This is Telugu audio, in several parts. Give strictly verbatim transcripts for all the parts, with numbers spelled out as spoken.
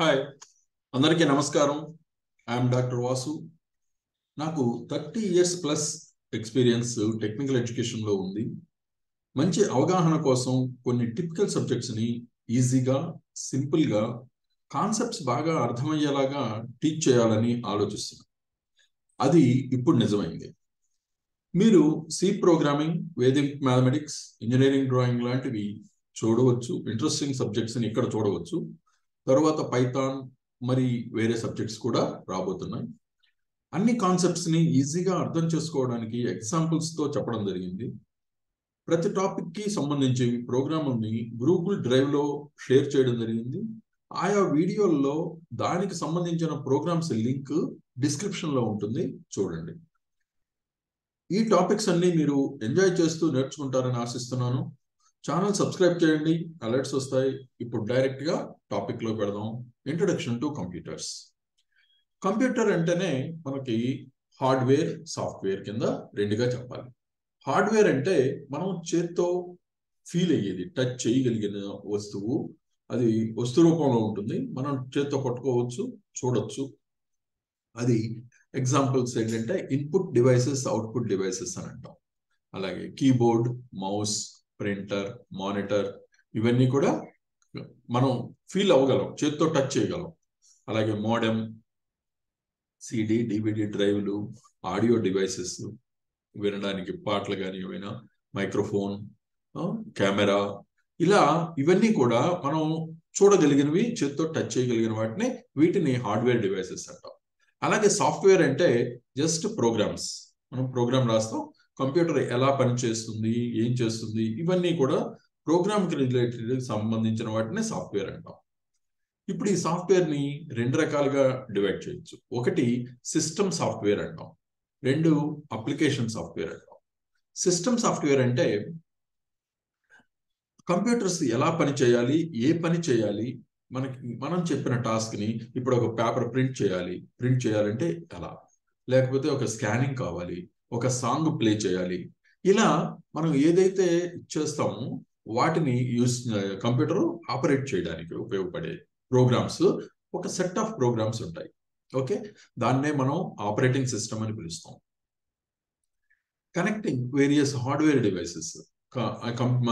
హాయ్ అందరికీ నమస్కారం. I'm doctor Vasu. నాకు thirty years plus experience technical ఎడ్యుకేషన్లో ఉంది. మంచి అవగాహన కోసం కొన్ని టిపికల్ సబ్జెక్ట్స్ని ఈజీగా, సింపుల్గా, కాన్సెప్ట్స్ బాగా అర్థమయ్యేలాగా టీచ్ చేయాలని ఆలోచిస్తున్నాను. అది ఇప్పుడు నిజమైంది. మీరు C programming, Vedic mathematics, engineering drawing లాంటివి చూడవచ్చు. ఇంట్రెస్టింగ్ సబ్జెక్ట్స్ని ఇక్కడ చూడవచ్చు. తర్వాత పైథాన్ మరి వేరే సబ్జెక్ట్స్ కూడా రాబోతున్నాయి. అన్ని కాన్సెప్ట్స్ని ఈజీగా అర్థం చేసుకోవడానికి ఎగ్జాంపుల్స్తో చెప్పడం జరిగింది. ప్రతి టాపిక్కి సంబంధించి ప్రోగ్రామ్ని గూగుల్ డ్రైవ్లో షేర్ చేయడం జరిగింది. ఆయా వీడియోల్లో దానికి సంబంధించిన ప్రోగ్రామ్స్ లింక్ డిస్క్రిప్షన్లో ఉంటుంది, చూడండి. ఈ టాపిక్స్ అన్నీ మీరు ఎంజాయ్ చేస్తూ నేర్చుకుంటారని ఆశిస్తున్నాను. ఛానల్ సబ్స్క్రైబ్ చేయండి, అలర్ట్స్ వస్తాయి. ఇప్పుడు డైరెక్ట్గా టాపిక్లో పెడదాం. Introduction to computers. కంప్యూటర్ అంటేనే మనకి హార్డ్వేర్, సాఫ్ట్వేర్ కింద రెండుగా చెప్పాలి. హార్డ్వేర్ అంటే మనం చేత్తో ఫీల్ అయ్యేది, టచ్ చేయగలిగిన వస్తువు. అది వస్తు రూపంలో ఉంటుంది, మనం చేత్తో పట్టుకోవచ్చు, చూడొచ్చు. అది ఎగ్జాంపుల్స్ ఏంటంటే ఇన్పుట్ డివైసెస్, అవుట్పుట్ డివైసెస్ అని అంటాం. అలాగే కీబోర్డ్, మౌస్, ప్రింటర్, మానిటర్, ఇవన్నీ కూడా మనం ఫీల్ అవ్వగలం, చేత్తో టచ్ చేయగలం. అలాగే మోడెమ్, సిడి, డివిడి డ్రైవ్లు, ఆడియో డివైసెస్, వినడానికి పాటలు కానీ ఏమైనా, మైక్రోఫోన్, కెమెరా, ఇలా ఇవన్నీ కూడా మనం చూడగలిగినవి, చేత్తో టచ్ చేయగలిగిన వాటిని వీటిని హార్డ్వేర్ డివైసెస్ అంటాం. అలాగే సాఫ్ట్వేర్ అంటే జస్ట్ ప్రోగ్రామ్స్. మనం ప్రోగ్రామ్ రాస్తాం, కంప్యూటర్ ఎలా పనిచేస్తుంది, ఏం చేస్తుంది, ఇవన్నీ కూడా ప్రోగ్రామ్కి రిలేటెడ్ సంబంధించిన వాటిని సాఫ్ట్వేర్ అంటాం. ఇప్పుడు ఈ సాఫ్ట్వేర్ని రెండు రకాలుగా డివైడ్ చేయొచ్చు. ఒకటి సిస్టమ్ సాఫ్ట్వేర్ అంటాం, రెండు అప్లికేషన్ సాఫ్ట్వేర్ అంటాం. సిస్టమ్ సాఫ్ట్వేర్ అంటే కంప్యూటర్స్ ఎలా పని చేయాలి, ఏ పని చేయాలి, మనకి మనం చెప్పిన టాస్క్ని, ఇప్పుడు ఒక పేపర్ ప్రింట్ చేయాలి, ప్రింట్ చేయాలంటే ఎలా, లేకపోతే ఒక స్కానింగ్ కావాలి, ఒక సాంగ్ ప్లే చేయాలి, ఇలా మనం ఏదైతే చేస్తామో వాటిని యూస్ కంప్యూటర్ ఆపరేట్ చేయడానికి ఉపయోగపడే ప్రోగ్రామ్స్. ఒక సెట్ ఆఫ్ ప్రోగ్రామ్స్ ఉంటాయి, ఓకే, దాన్నే మనం ఆపరేటింగ్ సిస్టమ్ అని పిలుస్తాం. కనెక్టింగ్ వేరియస్ హార్డ్వేర్ డివైసెస్,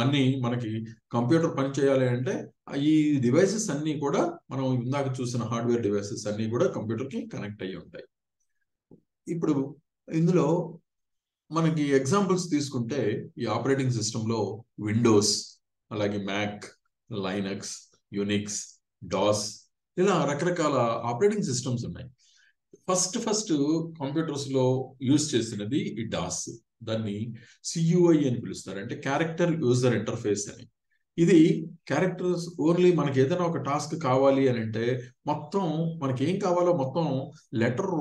అన్నీ మనకి కంప్యూటర్ పని చేయాలి అంటే ఈ డివైసెస్ అన్నీ కూడా, మనం ఇందాక చూసిన హార్డ్వేర్ డివైసెస్ అన్నీ కూడా కంప్యూటర్కి కనెక్ట్ అయ్యి ఉంటాయి. ఇప్పుడు ఇందులో మనకి ఎగ్జాంపుల్స్ తీసుకుంటే ఈ ఆపరేటింగ్ సిస్టంలో విండోస్, అలాగే మ్యాక్, లైనక్స్, యూనిక్స్, డాస్, ఇలా రకరకాల ఆపరేటింగ్ సిస్టమ్స్ ఉన్నాయి. ఫస్ట్ ఫస్ట్ కంప్యూటర్స్లో యూజ్ చేసినది ఈ డాస్. దాన్ని సియుఐ అని పిలుస్తారు, అంటే క్యారెక్టర్ యూజర్ ఇంటర్ఫేస్ అని. ఇది క్యారెక్టర్స్ ఓన్లీ, మనకి ఏదైనా ఒక టాస్క్ కావాలి అని అంటే మొత్తం మనకి ఏం కావాలో మొత్తం లెటర్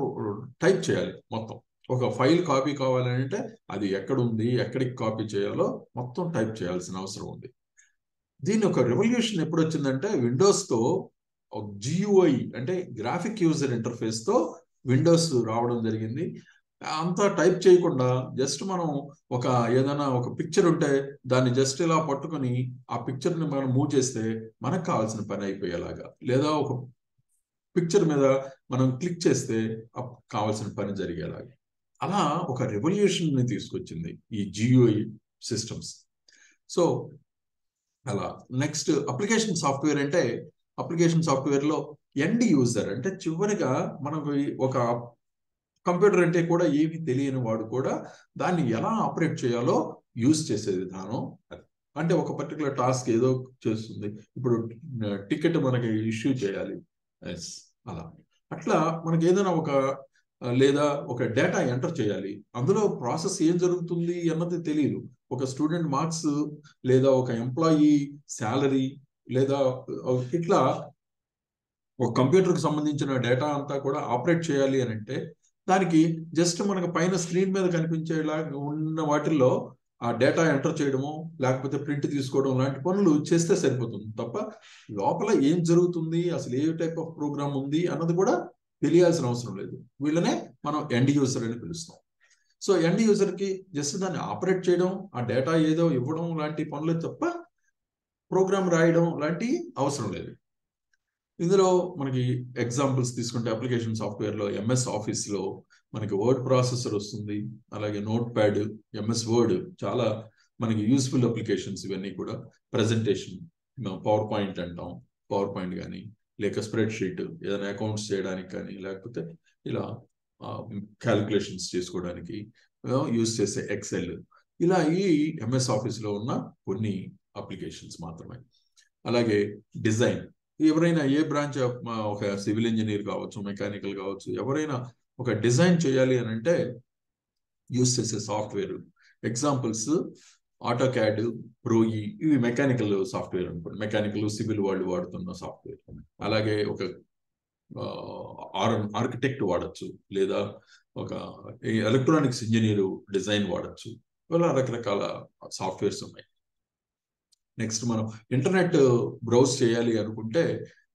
టైప్ చేయాలి. మొత్తం ఒక ఫైల్ కాపీ కావాలంటే అది ఎక్కడుంది, ఎక్కడికి కాపీ చేయాలో మొత్తం టైప్ చేయాల్సిన అవసరం ఉంది. దీని ఒక రెవల్యూషన్ ఎప్పుడు వచ్చిందంటే విండోస్తో జియుఐ అంటే గ్రాఫిక్ యూజర్ ఇంటర్ఫేస్తో విండోస్ రావడం జరిగింది. అంతా టైప్ చేయకుండా జస్ట్ మనం ఒక ఏదైనా ఒక పిక్చర్ ఉంటే దాన్ని జస్ట్ ఇలా పట్టుకొని ఆ పిక్చర్ని మనం మూవ్ చేస్తే మనకు కావాల్సిన పని అయిపోయేలాగా, లేదా ఒక పిక్చర్ మీద మనం క్లిక్ చేస్తే కావాల్సిన పని జరిగేలాగా, అలా ఒక రెవల్యూషన్ని తీసుకొచ్చింది ఈ జియుఐ సిస్టమ్స్. సో అలా నెక్స్ట్ అప్లికేషన్ సాఫ్ట్వేర్ అంటే అప్లికేషన్ సాఫ్ట్వేర్లో ఎండ్ యూజర్ అంటే చివరిగా మనకు ఒక కంప్యూటర్ అంటే కూడా ఏమి తెలియని వాడు కూడా దాన్ని ఎలా ఆపరేట్ చేయాలో యూజ్ చేసే విధానం. అది అంటే ఒక పర్టికులర్ టాస్క్ ఏదో చేస్తుంది, ఇప్పుడు టికెట్ మనకి ఇష్యూ చేయాలి, అలా అట్లా మనకి ఏదైనా ఒక, లేదా ఒక డేటా ఎంటర్ చేయాలి, అందులో ప్రాసెస్ ఏం జరుగుతుంది అన్నది తెలియదు. ఒక స్టూడెంట్ మార్క్స్, లేదా ఒక ఎంప్లాయీ శాలరీ, లేదా ఇట్లా ఒక కంప్యూటర్కి సంబంధించిన డేటా అంతా కూడా ఆపరేట్ చేయాలి అని అంటే దానికి జస్ట్ మనకు పైన స్క్రీన్ మీద కనిపించేలా ఉన్న వాటిల్లో ఆ డేటా ఎంటర్ చేయడము, లేకపోతే ప్రింట్ తీసుకోవడం లాంటి పనులు చేస్తే సరిపోతుంది తప్ప లోపల ఏం జరుగుతుంది, అసలు ఏ టైప్ ఆఫ్ ప్రోగ్రామ్ ఉంది అన్నది కూడా తెలియాల్సిన అవసరం లేదు. వీళ్ళనే మనం ఎండ్ యూజర్ అని పిలుస్తాం. సో ఎండ్ యూజర్కి జస్ట్ దాన్ని ఆపరేట్ చేయడం, ఆ డేటా ఏదో ఇవ్వడం లాంటి పనులు తప్ప ప్రోగ్రామ్ రాయడం లాంటి అవసరం లేదు. ఇందులో మనకి ఎగ్జాంపుల్స్ తీసుకుంటే అప్లికేషన్ సాఫ్ట్వేర్ లో ఎంఎస్ ఆఫీస్ లో మనకి వర్డ్ ప్రాసెసర్ వస్తుంది, అలాగే నోట్ ప్యాడ్, ఎంఎస్ వర్డ్, చాలా మనకి యూస్ఫుల్ అప్లికేషన్స్ ఇవన్నీ కూడా. ప్రెజెంటేషన్, పవర్ పాయింట్ అంటాం, పవర్ పాయింట్ కానీ లేక స్ప్రెడ్ షీట్ ఏదైనా అకౌంట్స్ చేయడానికి కానీ లేకపోతే ఇలా క్యాలిక్యులేషన్స్ చేసుకోవడానికి యూజ్ చేసే ఎక్సెల్, ఇలా ఈ ఎంఎస్ ఆఫీస్లో ఉన్న కొన్ని అప్లికేషన్స్ మాత్రమే. అలాగే డిజైన్, ఎవరైనా ఏ బ్రాంచ్ ఒక సివిల్ ఇంజనీర్ కావచ్చు, మెకానికల్ కావచ్చు, ఎవరైనా ఒక డిజైన్ చేయాలి అని అంటే యూజ్ చేసే software examples AutoCAD, Pro E, ఇవి మెకానికల్ సాఫ్ట్వేర్ అనుకోండి, మెకానికల్ సివిల్ వాళ్ళు వాడుతున్న సాఫ్ట్వేర్. అలాగే ఒక ఆర్ ఆర్కిటెక్ట్ వాడచ్చు, లేదా ఒక ఎలక్ట్రానిక్స్ ఇంజనీరు డిజైన్ వాడచ్చు, ఇలా రకరకాల సాఫ్ట్వేర్స్ ఉన్నాయి. నెక్స్ట్ మనం ఇంటర్నెట్ బ్రౌజ్ చేయాలి అనుకుంటే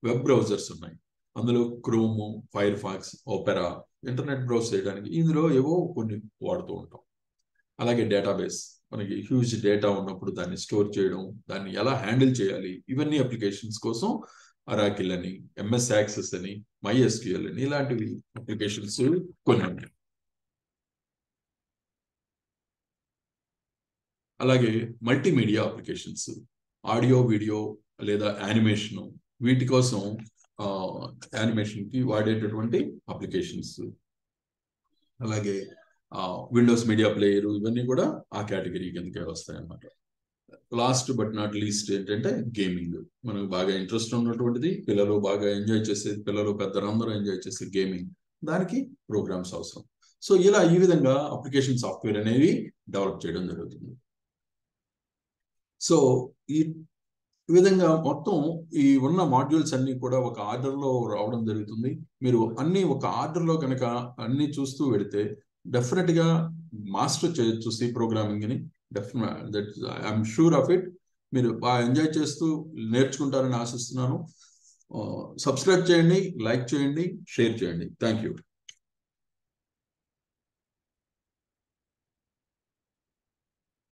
వెబ్ బ్రౌజర్స్ ఉన్నాయి, అందులో Chrome, Firefox, Opera internet browse చేయడానికి ఇందులో ఏవో కొన్ని వాడుతూ ఉంటాం. అలాగే డేటాబేస్, మనకి హ్యూజ్ డేటా ఉన్నప్పుడు దాన్ని స్టోర్ చేయడం, దాన్ని ఎలా హ్యాండిల్ చేయాలి, ఇవన్నీ అప్లికేషన్స్ కోసం అరాకిల్ అని, ఎంఎస్ యాక్సెస్ అని, మైఎస్క్యూఎల్ అని ఇలాంటివి అప్లికేషన్స్ కొన్ని ఉన్నాయి. అలాగే మల్టీమీడియా అప్లికేషన్స్, ఆడియో, వీడియో లేదా యానిమేషను, వీటి కోసం యానిమేషన్కి వాడేటటువంటి అప్లికేషన్స్. అలాగే విండోస్ మీడియా ప్లేయర్, ఇవన్నీ కూడా ఆ కేటగిరీ కిందకే వస్తాయి అన్నమాట. లాస్ట్ బట్ నాట్ లీస్ట్ ఏంటంటే గేమింగ్, మనకు బాగా ఇంట్రెస్ట్ ఉన్నటువంటిది, పిల్లలు బాగా ఎంజాయ్ చేసేది, పిల్లలు పెద్దలందరూ ఎంజాయ్ చేసే గేమింగ్, దానికి ప్రోగ్రామ్స్ అవసరం. సో ఇలా ఈ విధంగా అప్లికేషన్ సాఫ్ట్వేర్ అనేవి డెవలప్ చేయడం జరుగుతుంది. సో ఈ విధంగా మొత్తం ఈ ఉన్న మాడ్యూల్స్ అన్ని కూడా ఒక ఆర్డర్లో రావడం జరుగుతుంది. మీరు అన్ని ఒక ఆర్డర్లో కనుక అన్ని చూస్తూ వెళితే డెఫినెట్ గా మాస్టర్ చేయొచ్చు సి ప్రోగ్రామింగ్ అని. Definite I'm sure of it. మీరు బాగా ఎంజాయ్ చేస్తూ నేర్చుకుంటారని ఆశిస్తున్నాను. సబ్స్క్రైబ్ చేయండి, లైక్ చేయండి, షేర్ చేయండి. Thank you.